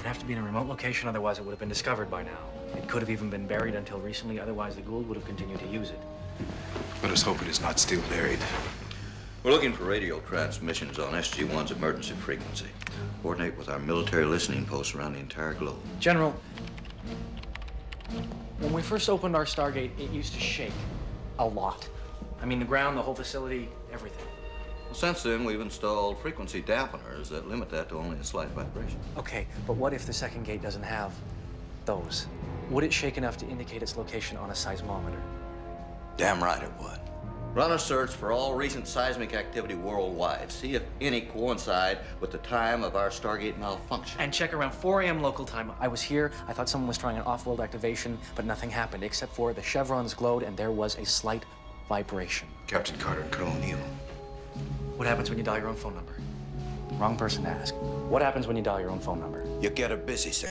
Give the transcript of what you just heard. would have to be in a remote location, otherwise it would have been discovered by now. It could have even been buried until recently, otherwise the Goa'uld would have continued to use it. Let us hope it is not still buried. We're looking for radio transmissions on SG-1's emergency frequency. Coordinate with our military listening posts around the entire globe. General, when we first opened our Stargate, it used to shake a lot. I mean, the ground, the whole facility, everything. Well, since then, we've installed frequency dampeners that limit that to only a slight vibration. Okay, but what if the second gate doesn't have those? Would it shake enough to indicate its location on a seismometer? Damn right it would. Run a search for all recent seismic activity worldwide. See if any coincide with the time of our Stargate malfunction. And check around 4 a.m. local time. I was here, I thought someone was trying an off-world activation, but nothing happened except for the chevrons glowed and there was a slight vibration. Captain Carter and Colonel O'Neill. What happens when you dial your own phone number? Wrong person to ask. What happens when you dial your own phone number? You get a busy signal.